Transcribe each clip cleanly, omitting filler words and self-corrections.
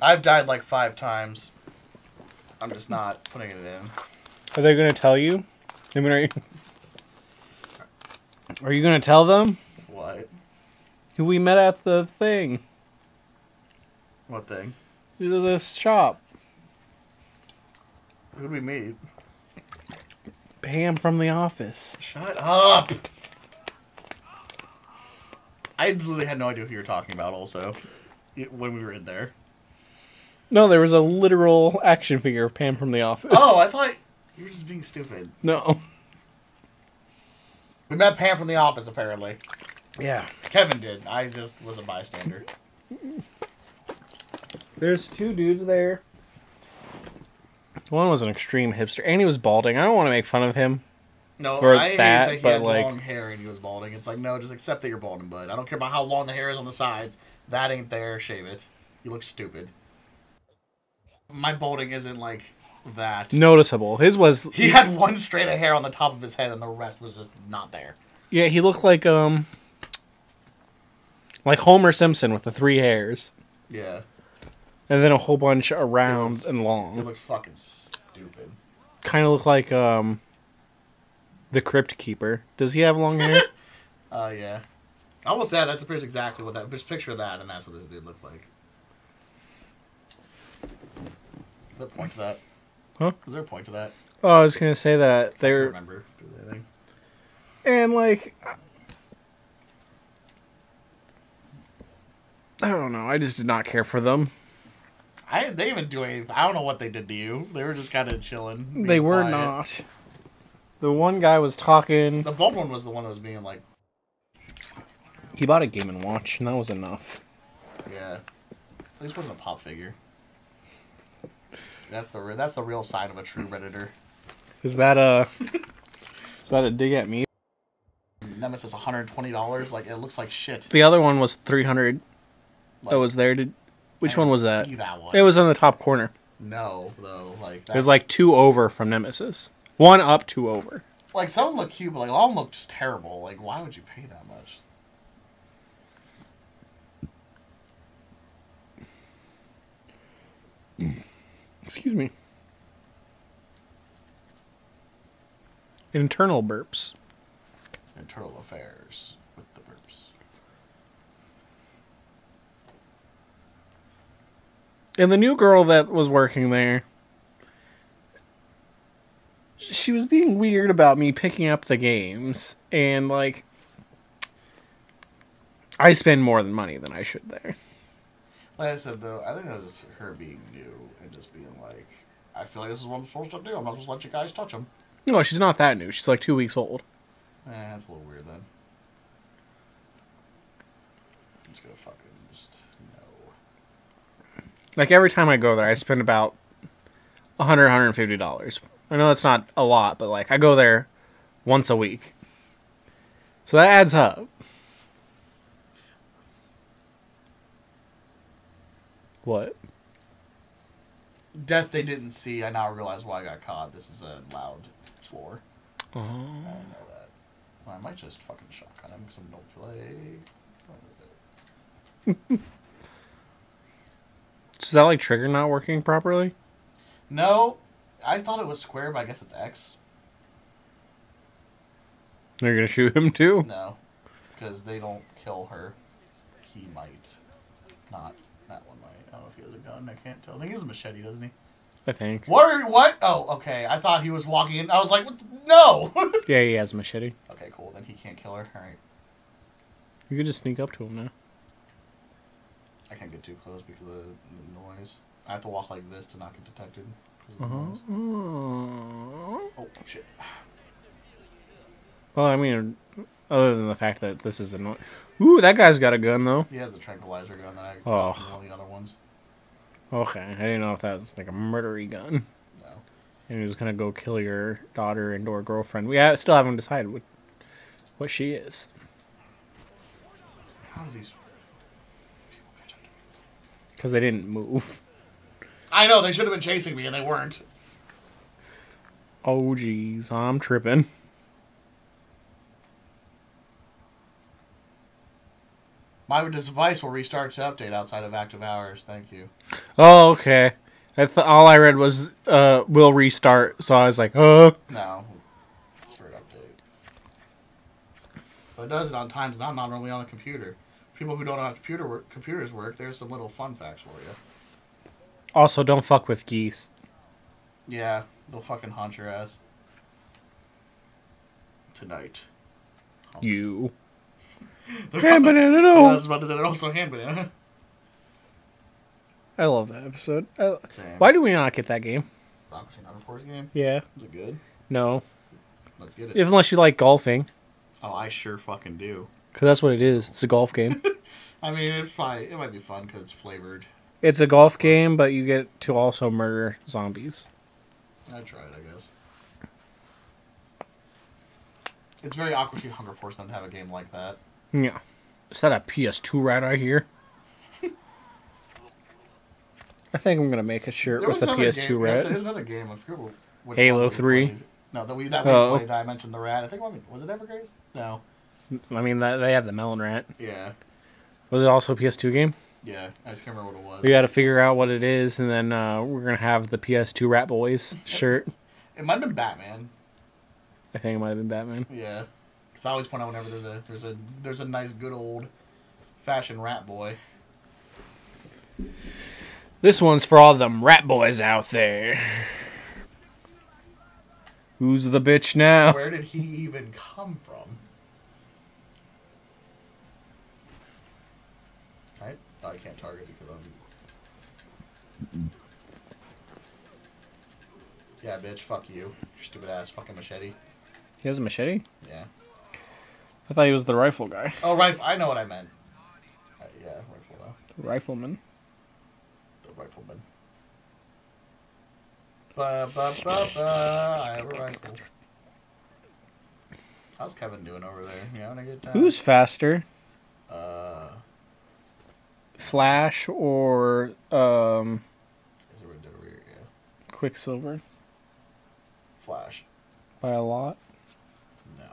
I've died like 5 times. I'm just not putting it in. Are they going to tell you? I mean, are you going to tell them? What? Who we met at the thing. What thing? The shop. Who did we meet? Pam from The Office. Shut up! I literally had no idea who you were talking about also. When we were in there. No, there was a literal action figure of Pam from The Office. Oh, I thought you were just being stupid. No. We met Pam from The Office, apparently. Yeah. Kevin did. I just was a bystander. There's 2 dudes there. One was an extreme hipster, and he was balding. I don't want to make fun of him. No, I hate that he had long hair and he was balding. It's like, no, just accept that you're balding, bud. I don't care about how long the hair is on the sides. That ain't there. Shave it. You look stupid. My balding isn't like that noticeable. His was... He had 1 strand of hair on the top of his head, and the rest was just not there. Yeah, he looked like Homer Simpson with the 3 hairs. Yeah. And then a whole bunch around and long. It looked fucking stupid. Kind of looked like the Crypt Keeper. Does he have long hair? Yeah. Almost that. That's pretty exactly what that... Just picture that, and that's what this dude looked like. Is there a point to that? Huh? Is there a point to that? Oh, I was gonna say that they were... I don't remember anything. And like, I don't know. I just did not care for them. They even do anything. I don't know what they did to you. They were just kind of chilling. They were not. The one guy was talking. The bald one was the one that was being like. He bought a Game & Watch, and that was enough. Yeah, at least it wasn't a pop figure. That's the real sign of a true Redditor. Is that a dig at me? Nemesis $120. Like it looks like shit. The other one was $300. Like, that was there. Which one was that? That one. It was on the top corner. No, though. Like there's like 2 over from Nemesis. 1 up, 2 over. Like some of them look cute, but like all of them look just terrible. Like why would you pay that much? Excuse me. Internal burps. Internal affairs with the burps. And the new girl that was working there, she was being weird about me picking up the games. And, like, I spend more money than I should there. Like I said, though, I think that was just her being new and just being like, I feel like this is what I'm supposed to do. I'm not supposed to let you guys touch them. No, she's not that new. She's like 2 weeks old. Eh, that's a little weird then. I'm just gonna fucking just... No. Like, every time I go there, I spend about $100, $150. I know that's not a lot, but, like, I go there once a week. So that adds up. What? Death they didn't see. I now realize why I got caught. This is a loud floor. Oh. I know that. Well, I might just fucking shotgun him because I don't play. Is that like trigger not working properly? No. I thought it was square, but I guess it's X. They're going to shoot him too? No. Because they don't kill her. He might not. That one might. I don't know if he has a gun. I can't tell. I think he has a machete, doesn't he? I think. What? Oh, okay. I thought he was walking in. I was like, what? No! Yeah, he has a machete. Okay, cool. Then he can't kill her. All right. You can just sneak up to him now. I can't get too close because of the noise. I have to walk like this to not get detected. Oh, shit. Well, I mean, other than the fact that this is annoying. Ooh, that guy's got a gun, though. He has a tranquilizer gun that I got from all the other ones. Okay, I didn't know if that was like a murdery gun. No. And he was going to go kill your daughter and or girlfriend. We still haven't decided what she is. How do these people catch up to me? Because they didn't move. I know, they should have been chasing me, and they weren't. Oh, jeez, I'm tripping. My device will restart to update outside of active hours. Thank you. Oh, okay. All I read was, will restart, so I was like, oh. No. It's for an update. But it does it on times not normally on a computer. People who don't know how computers work, there's some little fun facts for you. Also, don't fuck with geese. Yeah, they'll fucking haunt your ass. Tonight. Oh. You. Hand banana, no! I was about to say, they're also hand banana. I love that episode. Why do we not get that game? Aqua Teen Hunger Force game? Yeah. Is it good? No. Let's get it. If, unless you like golfing. Oh, I sure fucking do. Because that's what it is. It's a golf game. I mean, it might be fun because it's flavored. It's a golf game, but you get to also murder zombies. I tried, I guess. It's very Aqua Teen Hunger Force not to have a game like that. Yeah. Is that a PS2 rat I hear? I think I'm going to make a shirt with a PS2 game. Rat. Yes, there's another game. I forget which Halo 3? Played. No, that we played. I mentioned the rat. I think, was it Evergrace? No. I mean, they had the melon rat. Yeah. Was it also a PS2 game? Yeah, I just can't remember what it was. We got to figure out what it is, and then we're going to have the PS2 Rat Boys shirt. It might have been Batman. I think it might have been Batman. Yeah. Because I always point out whenever there's a nice, good, old-fashioned rat boy. This one's for all them rat boys out there. Who's the bitch now? Where did he even come from? I can't target because I'm... Yeah, bitch, fuck you. Your stupid ass fucking machete. He has a machete? Yeah. I thought he was the rifle guy. Oh, rifle. I know what I meant. Yeah, rifle, though. The rifleman. The rifleman. I have a rifle. How's Kevin doing over there? You having a good time? Who's faster? Flash or Quicksilver? Flash. By a lot? No.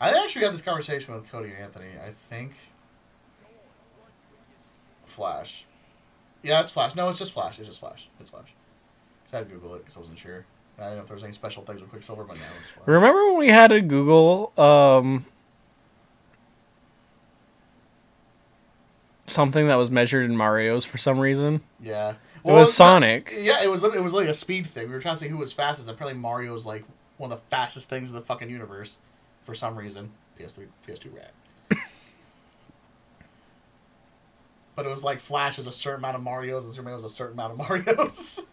I actually had this conversation with Cody and Anthony. I think Flash. Yeah, it's Flash. No, it's just Flash. It's just Flash. It's Flash. Just had to Google it because I wasn't sure. I didn't know if there was any special things with Quicksilver, but now it's Flash. Remember when we had to Google something that was measured in Mario's for some reason? Yeah. Well, it was Sonic. Yeah, it was like a speed thing. We were trying to see who was fastest. Apparently Mario's like one of the fastest things in the fucking universe for some reason. PS2 rat. But it was like Flash is a certain amount of Mario's and Superman was a certain amount of Mario's.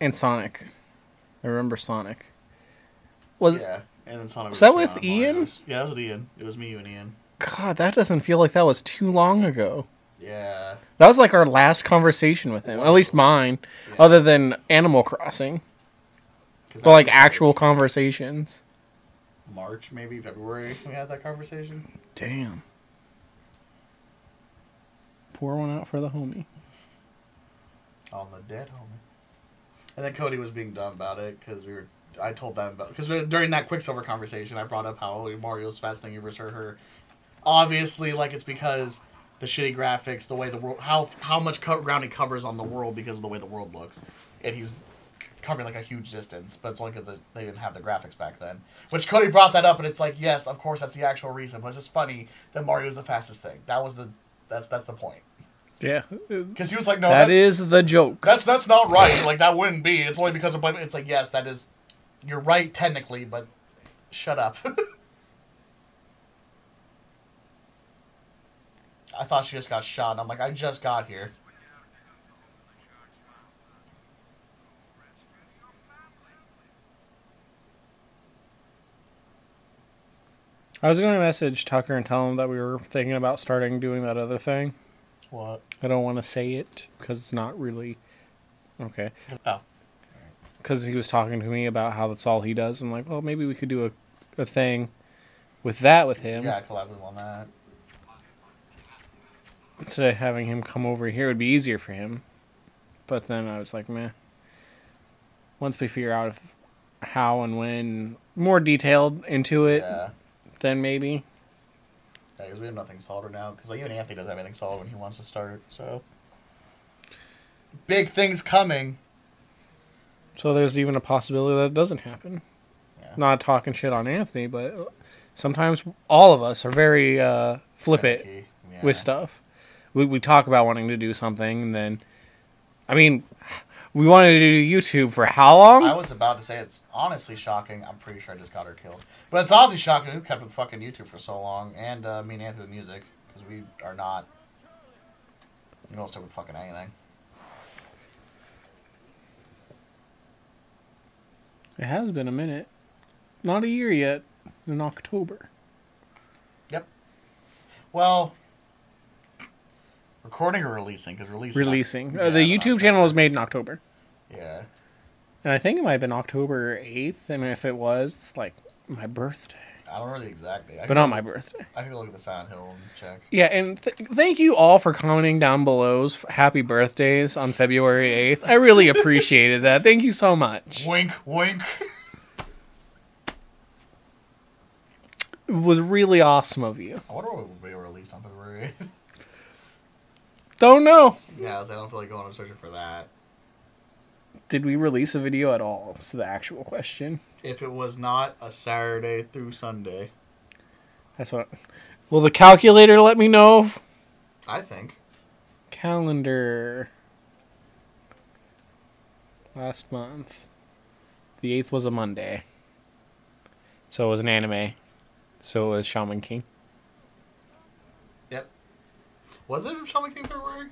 And Sonic. I remember Sonic. Yeah. And then Sonic was that with Ian? Mario's. Yeah, that was with Ian. It was me, you, and Ian. God, that doesn't feel like that was too long ago. Yeah. That was like our last conversation with him. Wow. At least mine. Yeah. Other than Animal Crossing. But like actual conversations. March, maybe? February we had that conversation? Damn. Pour one out for the homie. On the dead homie. And then Cody was being dumb about it because I told them about, because during that Quicksilver conversation, I brought up how Mario's fast thing ever hurt her. Obviously, like, it's because the shitty graphics, the way the world, how much ground he covers on the world because of the way the world looks, and he's covering like a huge distance. But it's only because they didn't have the graphics back then. Which Cody brought that up, and it's like, yes, of course, that's the actual reason. But it's just funny that Mario's the fastest thing. That was that's the point. Yeah, because he was like, no, that is the joke. That's not right. Like, that wouldn't be. It's only because of. It's like, yes, that is. You're right, technically, but shut up. I thought she just got shot, and I'm like, I just got here. I was going to message Tucker and tell him that we were thinking about starting doing that other thing. What? I don't want to say it, because it's not really... Okay. Oh. Because he was talking to me about how that's all he does. I'm like, well, maybe we could do a thing with that with him. Yeah, collaborate on that. Instead of having him come over here, it would be easier for him. But then I was like, meh. Once we figure out how and when, more detailed into it than maybe. Yeah, because we have nothing solved right now. Because like, even Anthony doesn't have anything solved when he wants to start, so... Big things coming. So there's even a possibility that it doesn't happen. Yeah. Not talking shit on Anthony, but sometimes all of us are very flippant with stuff. We talk about wanting to do something, and then... I mean, we wanted to do YouTube for how long? I was about to say it's honestly shocking. I'm pretty sure I just got her killed. But it's honestly shocking who kept fucking YouTube for so long, and me and Anthony with music, because we are not... We don't stick with fucking anything. It has been a minute. Not a year yet. In October. Yep. Well, recording or releasing? Because releasing. Releasing. Yeah, the YouTube channel was made in October. Yeah. And I think it might have been October 8th. And if it was, it's like my birthday. I don't know the exact date. But on my birthday. I can look at the Sound Hill and check. Yeah, and thank you all for commenting down below. Happy birthdays on February 8th. I really appreciated that. Thank you so much. Wink, wink. It was really awesome of you. I wonder what will be released on February 8th. Don't know. Yeah, so I don't feel like going and searching for that. Did we release a video at all? So the actual question. If it was not a Saturday through Sunday. That's what... Will the calculator let me know? I think. Calendar. Last month. The 8th was a Monday. So it was an anime. So it was Shaman King. Yep. Was it Shaman King February?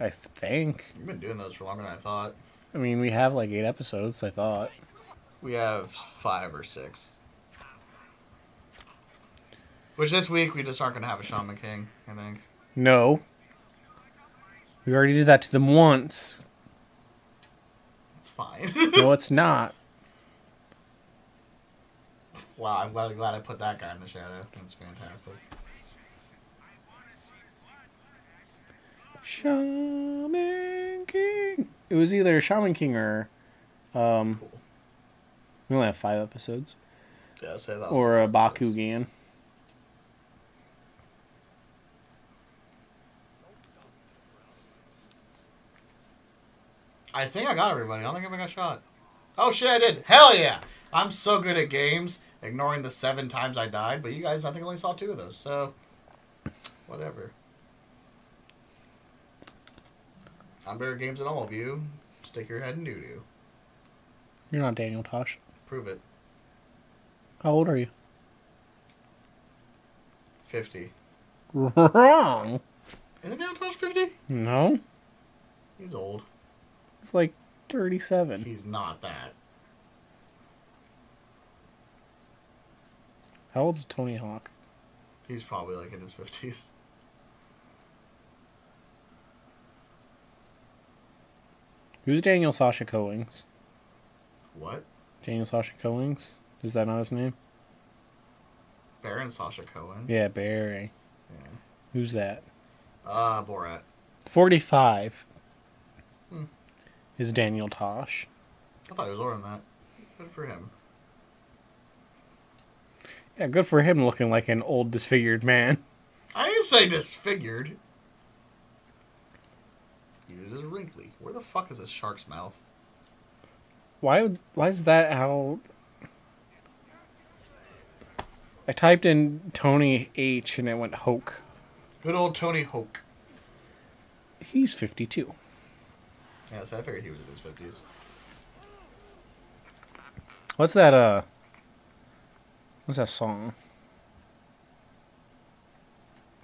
I think. You've been doing those for longer than I thought. I mean, we have like 8 episodes, I thought. We have 5 or 6. Which this week, we just aren't going to have a Shaman King, I think. No. We already did that to them once. It's fine. No, it's not. Wow, I'm glad I put that guy in the shadow. That's fantastic. Shaman King. It was either Shaman King or, cool. We only have 5 episodes. Yeah, I'll say that. Or a Bakugan. I think I got everybody. I don't think I got shot. Oh shit, I did. Hell yeah! I'm so good at games, ignoring the 7 times I died. But you guys, I think, only saw 2 of those. So, whatever. I'm better at games than all of you. Stick your head in doo-doo. You're not Daniel Tosh. Prove it. How old are you? 50. Wrong. Isn't Daniel Tosh 50? No. He's old. He's like 37. He's not that. How old is Tony Hawk? He's probably like in his 50s. Who's Daniel Sasha Coings? What? Daniel Sasha Coings? Is that not his name? Baron Sasha Cohen. Yeah, Barry. Yeah. Who's that? Borat. 45. Is Daniel Tosh. I thought he was older than that. Good for him. Yeah, good for him looking like an old disfigured man. I didn't say disfigured. He was just wrinkly. Where the fuck is this shark's mouth? Why is that how... I typed in Tony H and it went Hoke. Good old Tony Hoke. He's 52. Yeah, so I figured he was in his 50s. What's that, what's that song?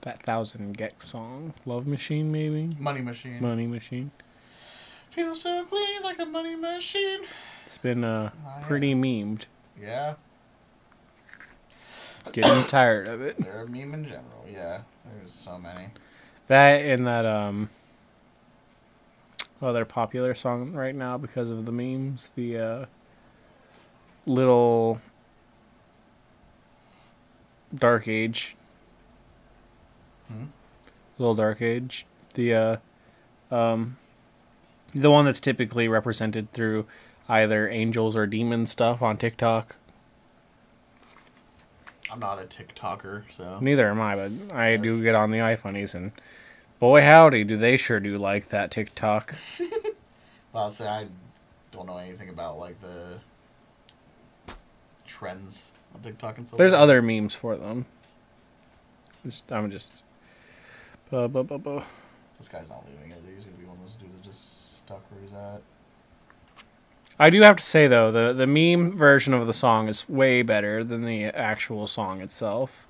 That 1000 Gex song. Love Machine, maybe? Money Machine. Money Machine. Feels so clean like a money machine. It's been pretty memed. Yeah. Getting tired of it. They're a meme in general, yeah. There's so many. That and that, other popular song right now because of the memes. The, Little Dark Age. Little Dark Age, the one that's typically represented through either angels or demon stuff on TikTok? I'm not a TikToker, so... Neither am I, but I do get on the iFunnies, and boy howdy, do they sure do like that TikTok. Well, I'll say I don't know anything about, like, the trends on TikTok and stuff. There's other memes for them. I'm just... This guy's not leaving it. He's going to be one of those dudes that just stuck where he's at. I do have to say, though, the meme version of the song is way better than the actual song itself.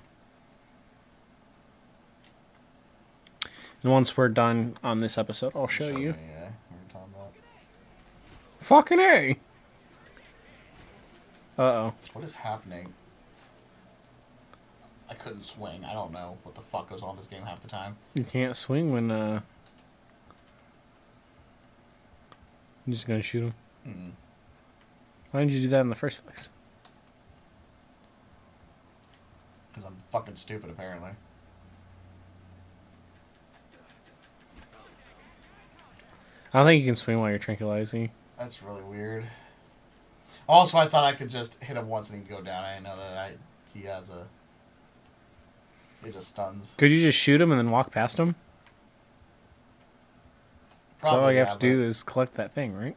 And once we're done on this episode, I'll show you. Yeah, we're talking about... Fucking A! Uh-oh. What is happening? I couldn't swing. I don't know what the fuck goes on in this game half the time. You can't swing when, I'm just gonna shoot him. Mm-mm. Why didn't you do that in the first place? Because I'm fucking stupid, apparently. I don't think you can swing while you're tranquilizing. That's really weird. Also, I thought I could just hit him once and he'd go down. I didn't know that he has a... He just stuns. Could you just shoot him and then walk past him? Probably, so all you have to do is collect that thing, right?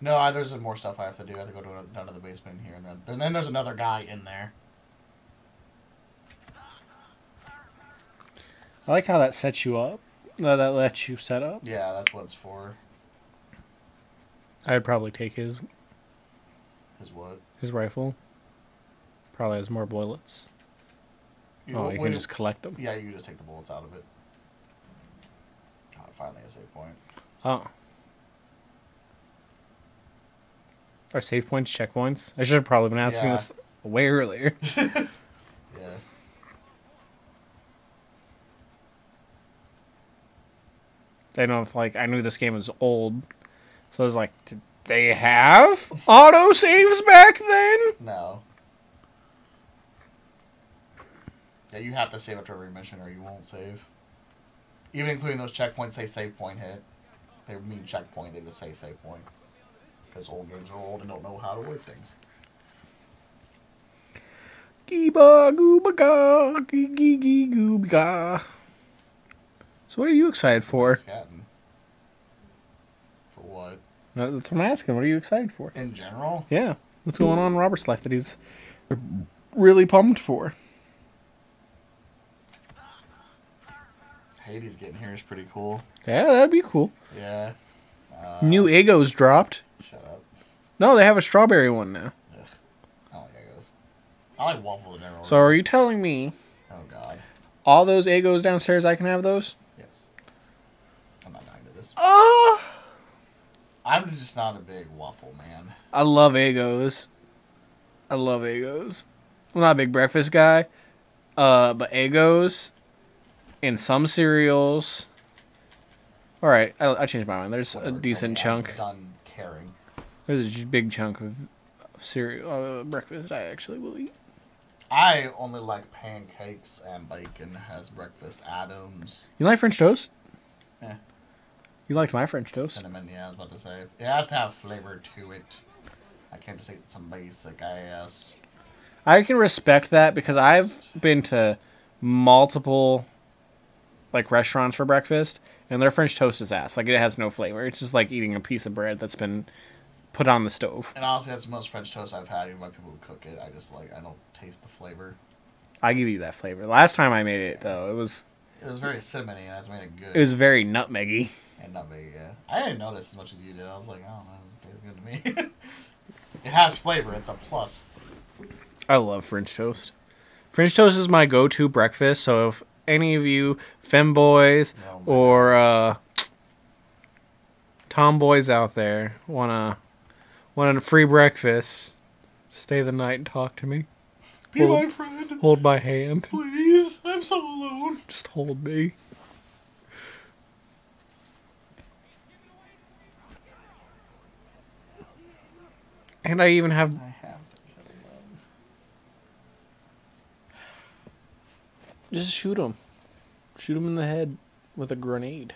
No, there's more stuff I have to do. I have to go down to the basement here, and then there's another guy in there. I like how that sets you up. No, that lets you set up. Yeah, that's what it's for. I would probably take his... His what? His rifle. Probably has more bullets. You can just collect them? Yeah, you can just take the bullets out of it. Oh, finally a save point. Oh. Are save points checkpoints? I should have probably been asking this way earlier. Yeah. I know if, like, I knew this game was old, so I was like, did they have auto saves back then? No. Yeah, you have to save after every mission or you won't save. Even including those checkpoints, say save point hit. They mean checkpoint, they just say save point. Because old games are old and don't know how to work things. So what are you excited for? For what? No, that's what I'm asking. What are you excited for? In general? Yeah. What's going on in Robert's life that he's really pumped for? Hades getting here is pretty cool. Yeah, that'd be cool. Yeah. New Eggos dropped. Shut up. No, they have a strawberry one now. Ugh. I don't like Eggos. I like waffle in general. So are you telling me... Oh, God. All those Eggos downstairs, I can have those? Yes. I'm not dying to this. I'm just not a big waffle man. I love Eggos. I love Eggos. I'm not a big breakfast guy. But Eggos and some cereals... Alright, I changed my mind. There's a decent chunk. Done caring. There's a big chunk of cereal breakfast I actually will eat. I only like pancakes and bacon as breakfast items. You like French toast? Yeah. You liked my French toast? Cinnamon, yeah, I was about to say. It has to have flavor to it. I can't just eat some basic ass. I can respect that because I've been to multiple like restaurants for breakfast. And their French toast is ass. Like, it has no flavor. It's just like eating a piece of bread that's been put on the stove. And honestly, that's the most French toast I've had, even by people who cook it. I just, like, I don't taste the flavor. I give you that flavor. Last time I made it, though, it was very cinnamony, and that's made it good. It was very nutmeggy. And nutmeggy, yeah. I didn't notice as much as you did. I was like, oh, that tastes good to me. It has flavor. It's a plus. I love French toast. French toast is my go-to breakfast, so if any of you femboys or tomboys out there want a free breakfast, stay the night and talk to me. Be my friend. Hold my hand. Please, I'm so alone. Just hold me. And I even have... Just shoot him. Shoot him in the head with a grenade.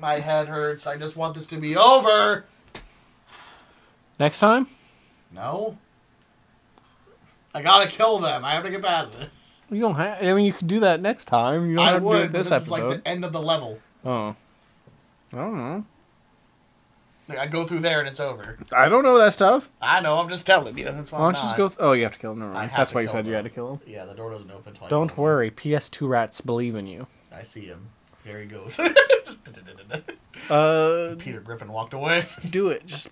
My head hurts. I just want this to be over. Next time? No. I gotta kill them. I have to get past this. You don't have... I mean, you can do that next time. You don't have to do it this episode. This is like the end of the level. Oh. I don't know. Like, I go through there and it's over. I don't know that stuff. I know. I'm just telling you. That's why. Why don't you just go... Oh, you have to kill him. Never mind. That's why you said you had to kill him. Yeah, the door doesn't open twice. Don't worry. PS2 rats believe in you. I see him. There he goes. Peter Griffin walked away. Do it. Just...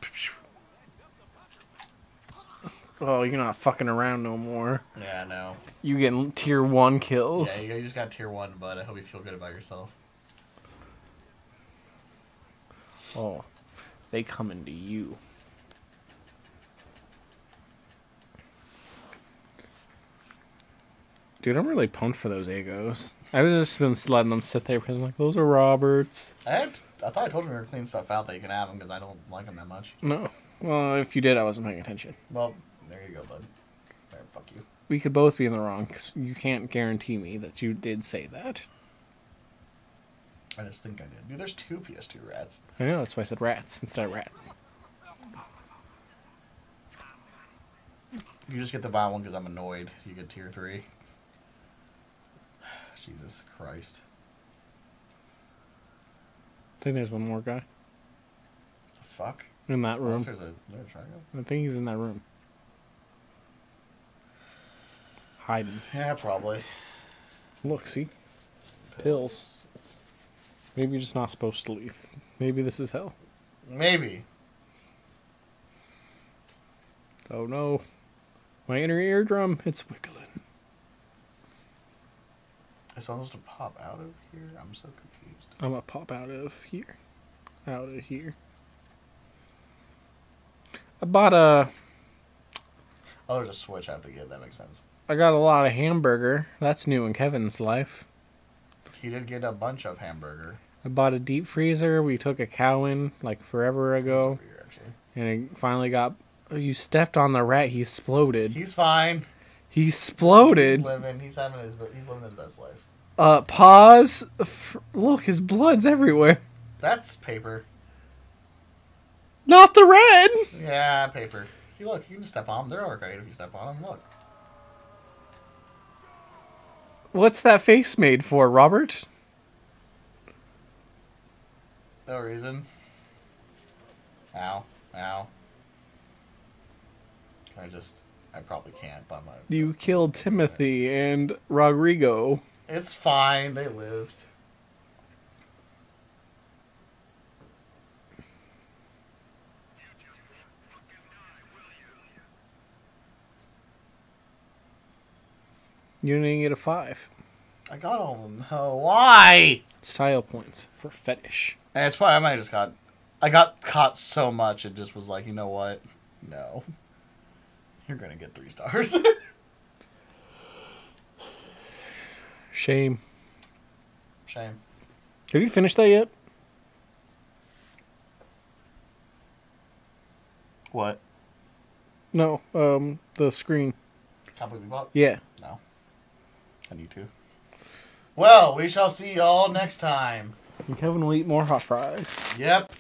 Oh, you're not fucking around no more. Yeah, I know. You getting tier 1 kills. Yeah, you just got tier 1, bud. I hope you feel good about yourself. Oh. They coming to you. Dude, I'm really pumped for those Eggos. I've just been letting them sit there because I'm like, those are Robert's. I thought I told them to clean stuff out that you can have them because I don't like them that much. No. Well, if you did, I wasn't paying attention. Well... There you go, bud. There, fuck you. We could both be in the wrong, because you can't guarantee me that you did say that. I just think I did. Dude, there's 2 PS2 rats. I know, that's why I said rats instead of rat. You just get the bottom one because I'm annoyed. You get tier 3. Jesus Christ. I think there's one more guy. The fuck? In that room. There's a triangle. I think he's in that room. Hiding. Yeah, probably. Look, see? Pills. Maybe you're just not supposed to leave. Maybe this is hell. Maybe. Oh no. My inner eardrum, it's wiggling. It's almost a pop out of here. I'm so confused. I'm a pop out of here. Out of here. I bought a... Oh, there's a switch I have to get. That makes sense. I got a lot of hamburger. That's new in Kevin's life. He did get a bunch of hamburger. I bought a deep freezer. We took a cow in like forever ago. And it finally got... Oh, you stepped on the rat. He exploded. He's fine. He exploded. He's living. He's living his best life. Pause. Look, his blood's everywhere. That's paper. Not the red. Yeah, paper. See, look. You can just step on them. They're alright if you step on them. Look. What's that face made for, Robert? No reason. Ow. Ow. I probably can't, but you killed Timothy and Rodrigo. It's fine. They lived. You didn't get a 5. I got all of them. Oh, why? Style points for fetish. And it's probably, I got caught so much, it just was like, you know what? No. You're going to get 3 stars. Shame. Shame. Have you finished that yet? What? No, the screen. Completely bought? Yeah. No. I need to. Well, we shall see y'all next time. And Kevin will eat more hot fries. Yep.